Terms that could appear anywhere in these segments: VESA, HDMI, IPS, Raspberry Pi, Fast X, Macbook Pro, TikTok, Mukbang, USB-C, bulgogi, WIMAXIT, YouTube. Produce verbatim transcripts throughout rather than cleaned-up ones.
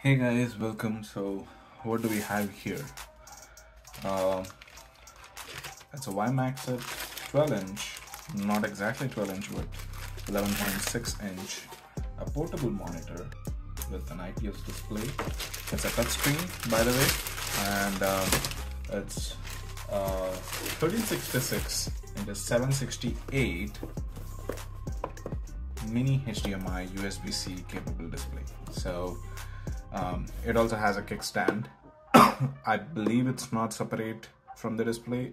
Hey guys, welcome. So what do we have here? Uh, it's a WIMAXIT twelve inch, not exactly twelve inch but eleven point six inch, a portable monitor with an I P S display. It's a touchscreen, by the way, and uh, it's uh, thirteen sixty-six into seven sixty-eight mini H D M I U S B C capable display. So Um, it also has a kickstand. I believe it's not separate from the display.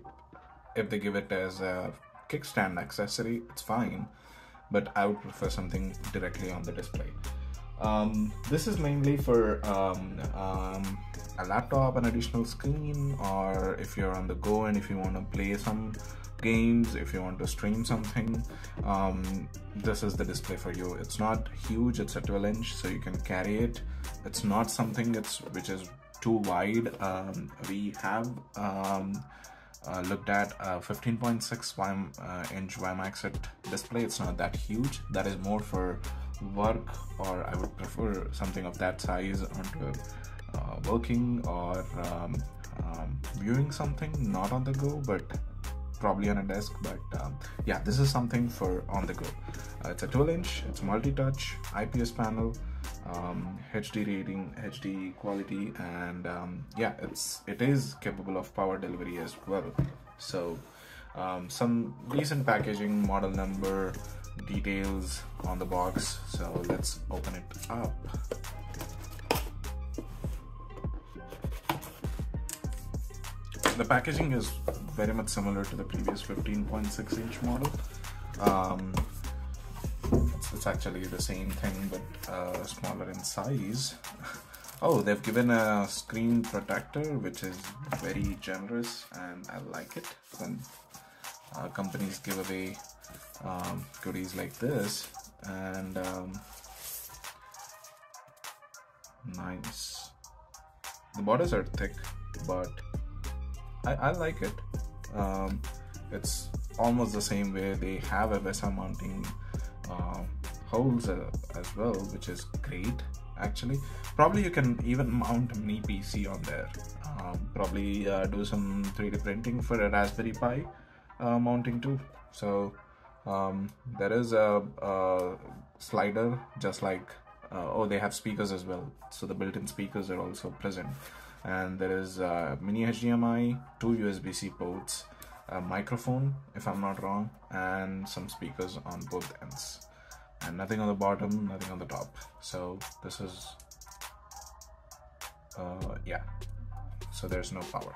If they give it as a kickstand accessory, it's fine, but I would prefer something directly on the display. Um, this is mainly for um, um, a laptop, an additional screen, or if you're on the go and if you want to play some games, if you want to stream something, um, this is the display for you. It's not huge, it's a twelve inch, so you can carry it. It's not something that's which is too wide. Um, we have um, uh, looked at a fifteen point six inch WIMAXIT display. It's not that huge. That is more for work, or I would prefer something of that size onto uh, working or um, um, viewing something, not on the go, but probably on a desk. But um, yeah, this is something for on the go. Uh, it's a twelve inch, it's multi-touch, I P S panel, um, H D rating, H D quality, and um, yeah, it's it is capable of power delivery as well. So um, some decent packaging, model number, details on the box. So let's open it up. The packaging is very much similar to the previous fifteen point six inch model. Um, it's, it's actually the same thing, but uh, smaller in size. Oh, they've given a screen protector, which is very generous, and I like it when uh, companies give away um, goodies like this. And um, nice. The borders are thick, but I, I like it. Um, it's almost the same way they have a VESA mounting uh, holes uh, as well, which is great actually. Probably you can even mount a mini P C on there. Um, probably uh, do some three D printing for a Raspberry Pi uh, mounting too. So um, there is a, a slider, just like uh, oh, they have speakers as well. So the built-in speakers are also present. And there is uh, mini H D M I, two U S B C ports, a microphone, if I'm not wrong, and some speakers on both ends. And nothing on the bottom, nothing on the top. So this is, uh, yeah, so there's no power.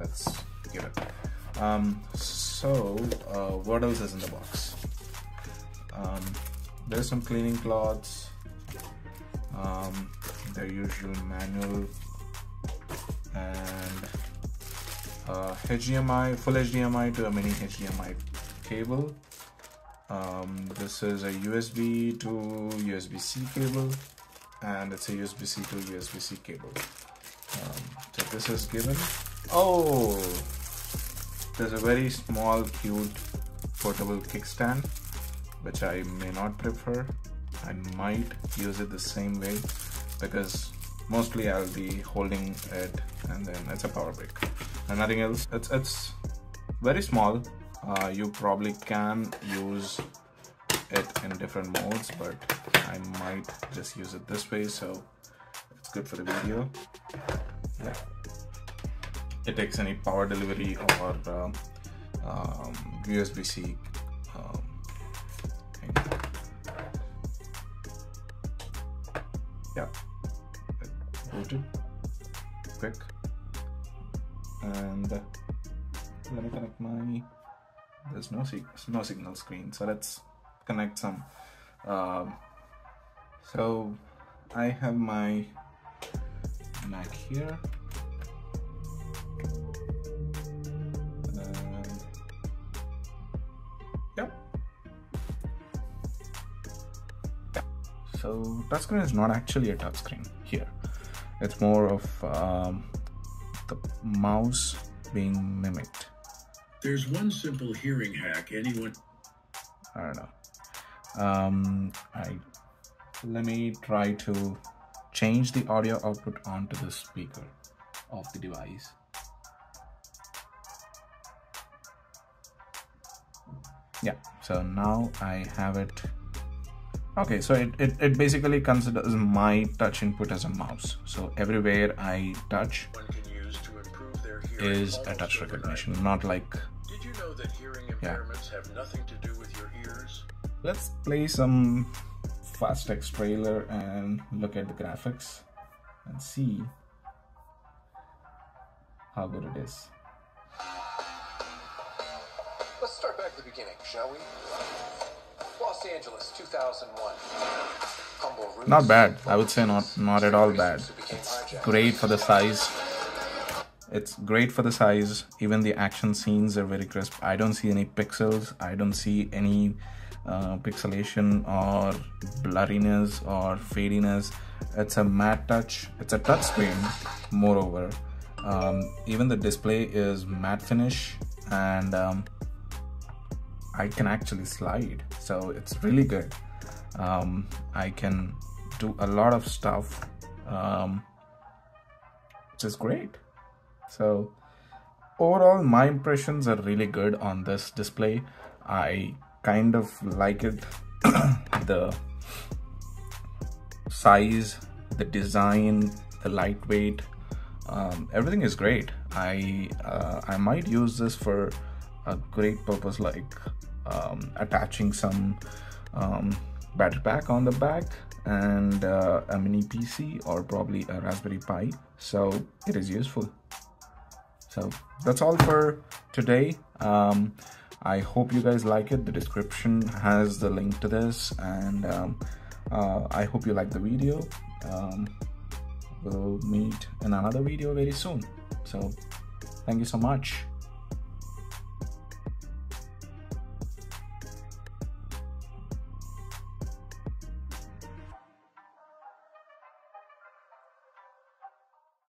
Let's give it. Um, so uh, what else is in the box? Um, there's some cleaning cloths, um, their usual manual, and uh, H D M I, full H D M I to a mini H D M I cable. Um, this is a U S B to U S B C cable, and it's a U S B C to U S B C cable. Um, so this is given. Oh, there's a very small, cute, portable kickstand, which I may not prefer. I might use it the same way, because mostly I'll be holding it, and then it's a power brick and nothing else. It's, it's very small. Uh, you probably can use it in different modes, but I might just use it this way, so it's good for the video. Yeah. It takes any power delivery or uh, um, U S B C um, thing. Yeah. Booted, quick, and let me connect my. There's no sig no signal screen, so let's connect some. Uh, so I have my Mac here, and yep. So touchscreen is not actually a touchscreen here. It's more of um, the mouse being mimicked. There's one simple hearing hack anyone... I don't know. Um, I, let me try to change the audio output onto the speaker of the device. Yeah, so now I have it. Okay, so it, it, it basically considers my touch input as a mouse. So everywhere I touch is a touch recognition, not like... Did you know that hearing impairments have nothing to do with your ears? Let's play some Fast X trailer and look at the graphics and see how good it is. Let's start back at the beginning, shall we? Los Angeles, two thousand one. Humble roots, not bad. I would say not not at all bad. It's great for the size. It's great for the size. Even the action scenes are very crisp. I don't see any pixels. I don't see any uh, pixelation or blurriness or fadiness. It's a matte touch. It's a touch screen. Moreover, um, even the display is matte finish, and um, I can actually slide, so it's really good. Um, I can do a lot of stuff, um, which is great. So overall, my impressions are really good on this display. I kind of like it. The size, the design, the lightweight, um, everything is great. I uh, I might use this for a great purpose, like um, attaching some um, battery pack on the back and uh, a mini P C or probably a Raspberry Pi. So it is useful. So that's all for today. Um, I hope you guys like it. The description has the link to this, and um, uh, I hope you like the video. Um, we'll meet in another video very soon. So thank you so much.